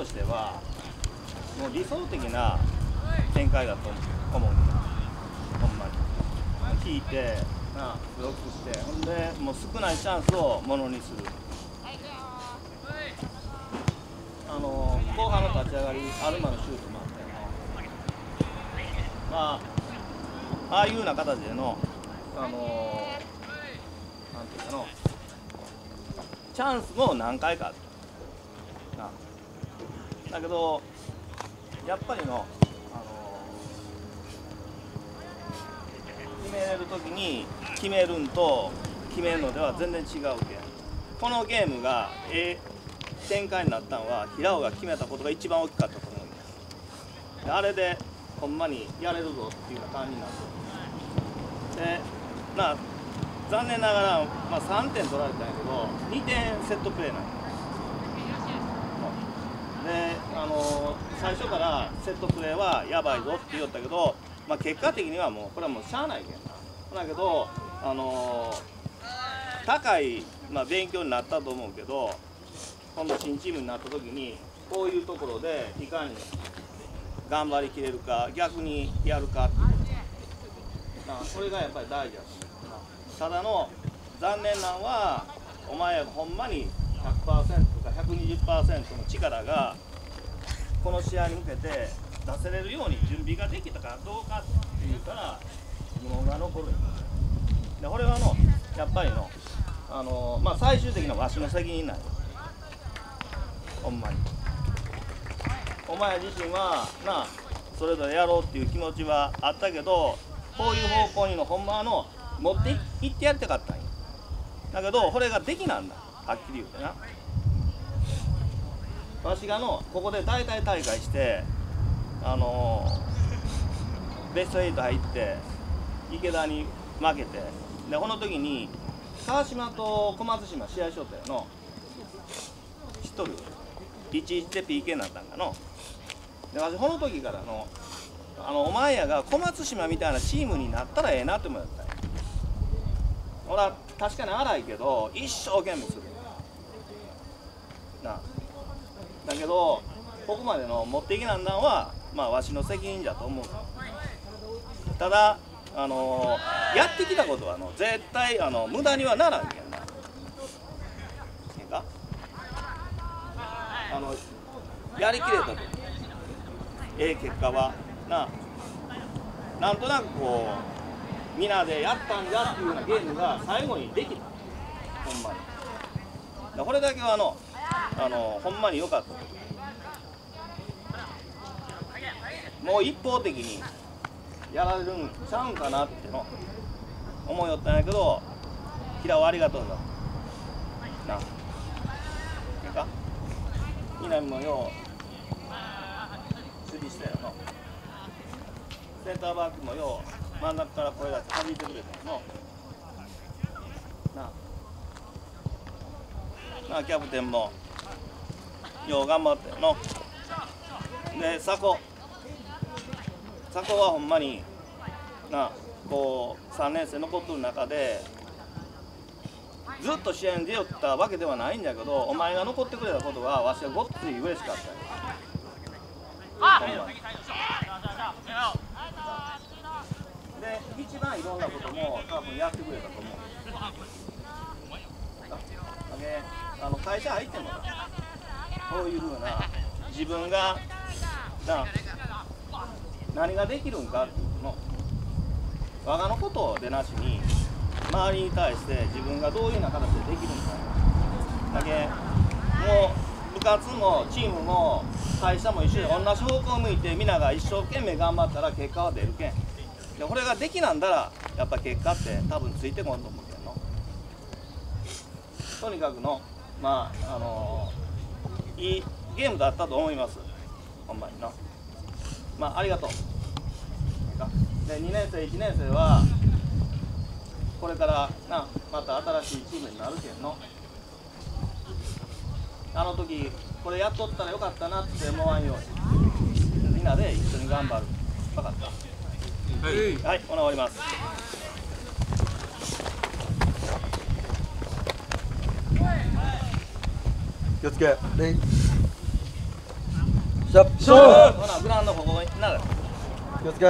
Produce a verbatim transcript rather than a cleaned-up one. としてはもう理想的な展開だと思うんですよ、ほんまに。引いてなあ、ブロックして、ほんでもう少ないチャンスをものにする。あの後半の立ち上がり、アルマのシュートもあったよな。まあ、ああいうような形での、あのなんていうかのチャンスも何回かあったな。だけどやっぱりの、あの決めれる時に決めるんと決めるのでは全然違うゲーム。このゲームがええ展開になったのは平尾が決めたことが一番大きかったと思うんです。であれでほんまにやれるぞっていう感じになってで、まあ、残念ながら、まあ、さんてん取られたんやけどにてんセットプレーなんです。であの最初からセットプレーはやばいぞって言おったけど、まあ、結果的にはもうこれはもうしゃあないけんな。だけどあの高い、まあ、勉強になったと思うけど今度新チームになった時にこういうところでいかに頑張りきれるか逆にやるかっていうことそれがやっぱり大事だと思う。ただの残念なのはお前ほんまに ひゃくパーセントひゃくにじゅっパーセント の力がこの試合に向けて出せれるように準備ができたかどうかっていうから疑問が残るんで、これはのやっぱりの、あのーまあ、最終的なわしの責任なんです。ほんまにお前自身はなそれぞれやろうっていう気持ちはあったけどこういう方向にのほんまの持っていってやりたかったんや。だけどこれができなんだはっきり言うてな。わしがのここで大体大会して、あのー、ベストはち入って池田に負けてでこの時に川島と小松島試合しとったやの知っとる いちたいいち で ピーケー になったんかの。でわしこの時からのあのお前やが小松島みたいなチームになったらええなって思ったんや。俺は確かに荒いけど一生懸命するなあ。だけどここまでの持っていけなんだんは、まあ、わしの責任だと思う。ただ、あのー、やってきたことはの絶対あの無駄にはならんけんな。ええかあのやりきれたとええ結果はななんとなくこうみんなでやったんだっていうようなゲームが最後にできたほんまに。だこれだけはあのあのほんまに良かった。もう一方的にやられるんちゃうんかなっての思いよったんやけど平尾ありがとうな。なえか南もよう守備したよな。センターバックもよう真ん中から声出して弾いてくれたよな。なあキャプテンもよう頑張ってので佐古佐古はほんまになこうさんねん生残っとる中でずっと試合に出よったわけではないんだけどお前が残ってくれたことはわしはごっつい嬉しかったよ。で一番いろんなことも多分やってくれたと思う。あの会社入ってもこういうふうな自分がな何ができるんかっていうの我がのことでなしに周りに対して自分がどういうような形でできるんかだけもう部活もチームも会社も一緒で同じ方向を向いて皆が一生懸命頑張ったら結果は出るけんでこれができなんだらやっぱ結果って多分ついてこんと思うけんの。とにかくのまああのー、いいゲームだったと思いますほんまにな。まあありがとうでにねん生いちねん生はこれからなまた新しいチームになるけんのあの時これやっとったらよかったなって思わんようにみんなで一緒に頑張る分かった。はい、はい、ほな終わります。気をつけ。気をつけ。